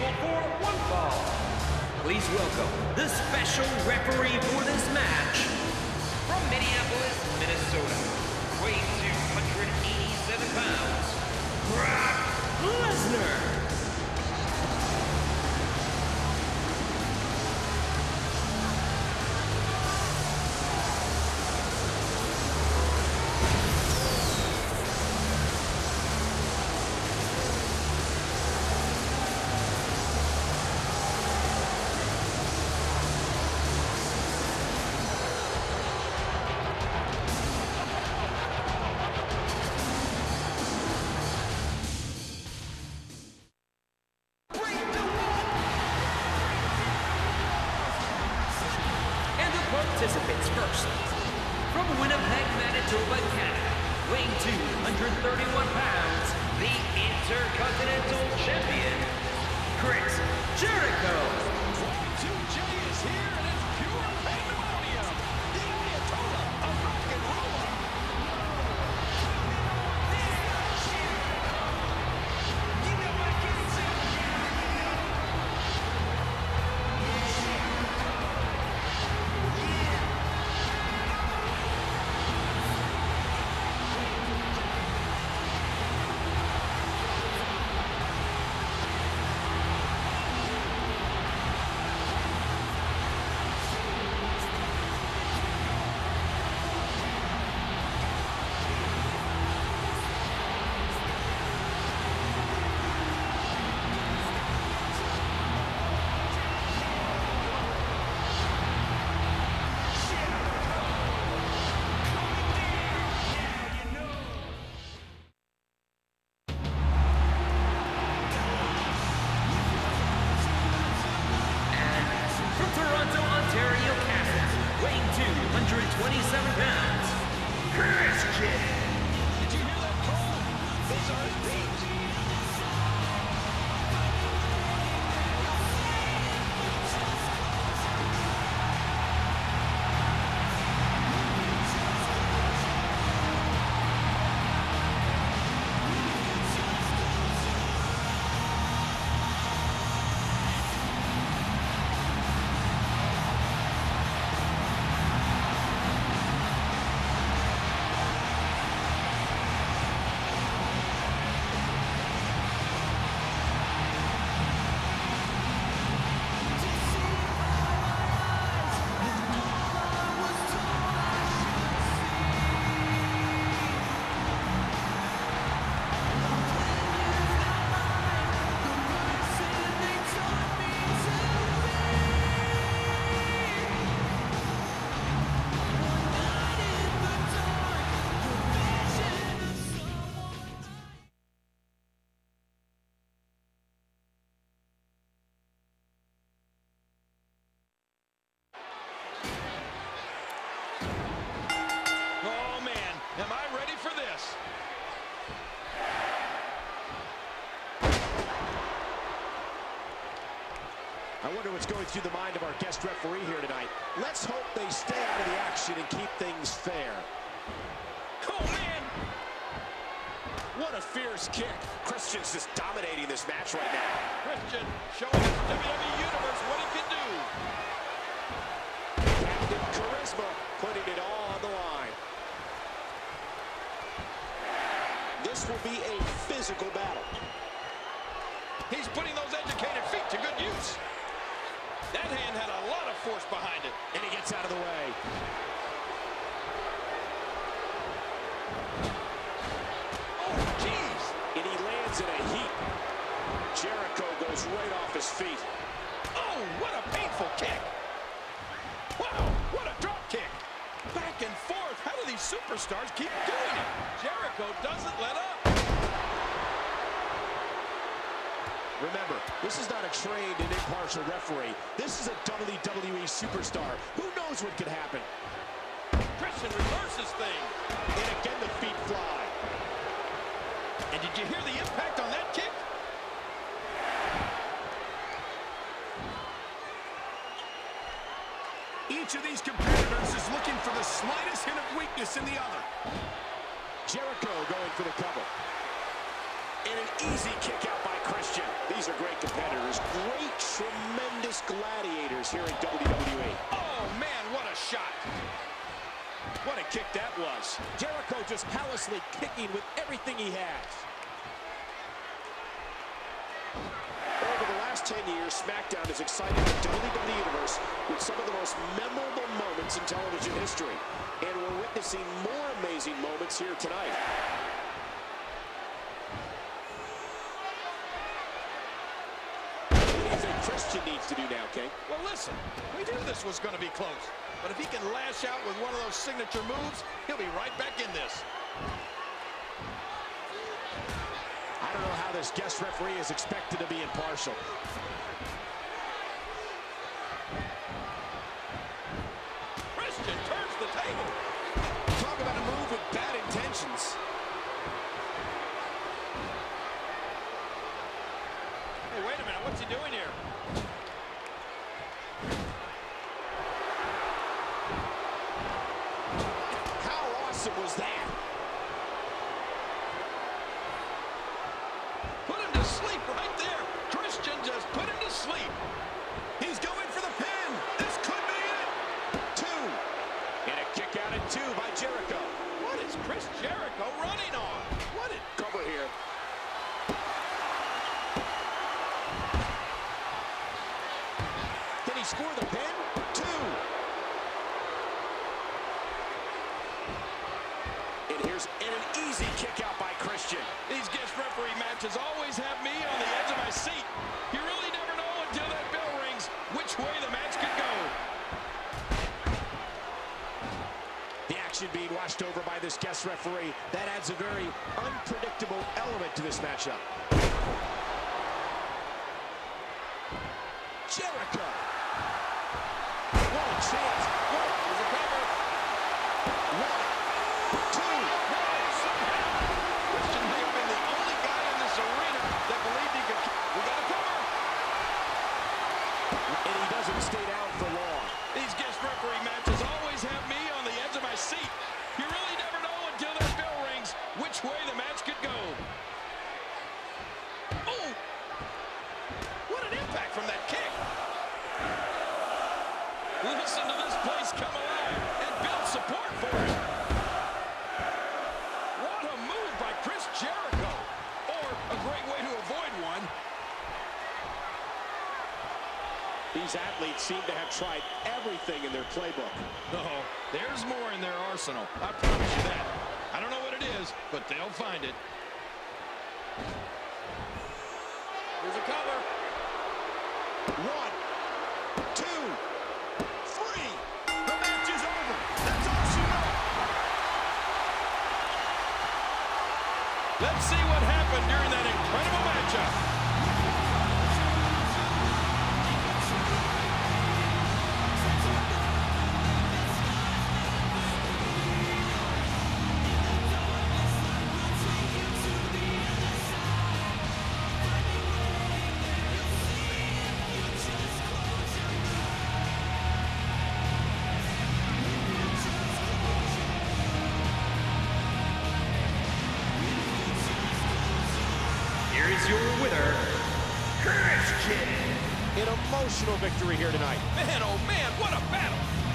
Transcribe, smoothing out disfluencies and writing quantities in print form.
scheduled for one fall. Please welcome the special referee for this match from Minneapolis, Minnesota, weighing 287 pounds, Brock Lesnar. Participants first, from Winnipeg, Manitoba, Canada, weighing 231 pounds, the Intercontinental Champion, Chris Jericho. 2J is here, and it's pure pandemonium. The Ayatollah of rock and roll. You know what I'm Christian! Did you hear that call? Those are his feet! Am I ready for this? I wonder what's going through the mind of our guest referee here tonight. Let's hope they stay out of the action and keep things fair. Oh, man! What a fierce kick. Christian's just dominating this match right now. Christian showing the WWE Universe what he can do. Captain Charisma putting it all on the line. This will be a physical battle. He's putting those educated feet to good use. That hand had a lot of force behind it, and he gets out of the way. Oh, jeez. And he lands in a heap. Jericho goes right off his feet. Oh, what a painful kick. Wow, what a drop kick. Back and forth. How do these superstars keep doing it? Jericho doesn't let up. Remember, this is not a trained and impartial referee. This is a WWE superstar. Who knows what could happen? Christian reverses thing. And again, the feet fly. And did you hear the impact on that kick? Each of these competitors is looking for the slightest hint of weakness in the other. Jericho going for the cover. And an easy kick out by Christian. These are great competitors. Great, tremendous gladiators here in WWE. Oh, man, what a shot. What a kick that was. Jericho just callously kicking with everything he has. Over the last 10 years, SmackDown has excited the WWE Universe with some of the most memorable moments in television history. And we're witnessing more amazing moments here tonight. Christian needs to do now, King. Well, listen, we knew this was going to be close. But if he can lash out with one of those signature moves, he'll be right back in this. I don't know how this guest referee is expected to be impartial. Christian turns the table. Talk about a move with bad intentions. Hey, wait a minute, what's he doing here? How awesome was that? Put him to sleep right there. Christian just put him to sleep. He's going for the pin. This could be it. Two. And a kick out at two by Jericho. What is Chris Jericho running on? What a cover here. Score the pin, two. And here's an easy kick out by Christian. These guest referee matches always have me on the edge of my seat. You really never know until that bell rings which way the match could go. The action being watched over by this guest referee, that adds a very unpredictable element to this matchup. Jericho. What a chance. What is the cover? One, two, one, somehow. Christian may have been the only guy in this arena that believed he could. We got a cover. And he doesn't stay down for long. These guest referee matches always have me on the edge of my seat. You really never know until that bell rings which way the match could go. Oh! What an impact from that kick. Listen to this place come alive and build support for it. What a move by Chris Jericho. Or a great way to avoid one. These athletes seem to have tried everything in their playbook. Uh-oh, there's more in their arsenal. I promise you that. I don't know what it is, but they'll find it. Here's a cover. One, two, three. The match is over. That's all she wrote. Let's see what happened during that incredible matchup. Your winner, Christian. An emotional victory here tonight. Man, oh man, what a battle.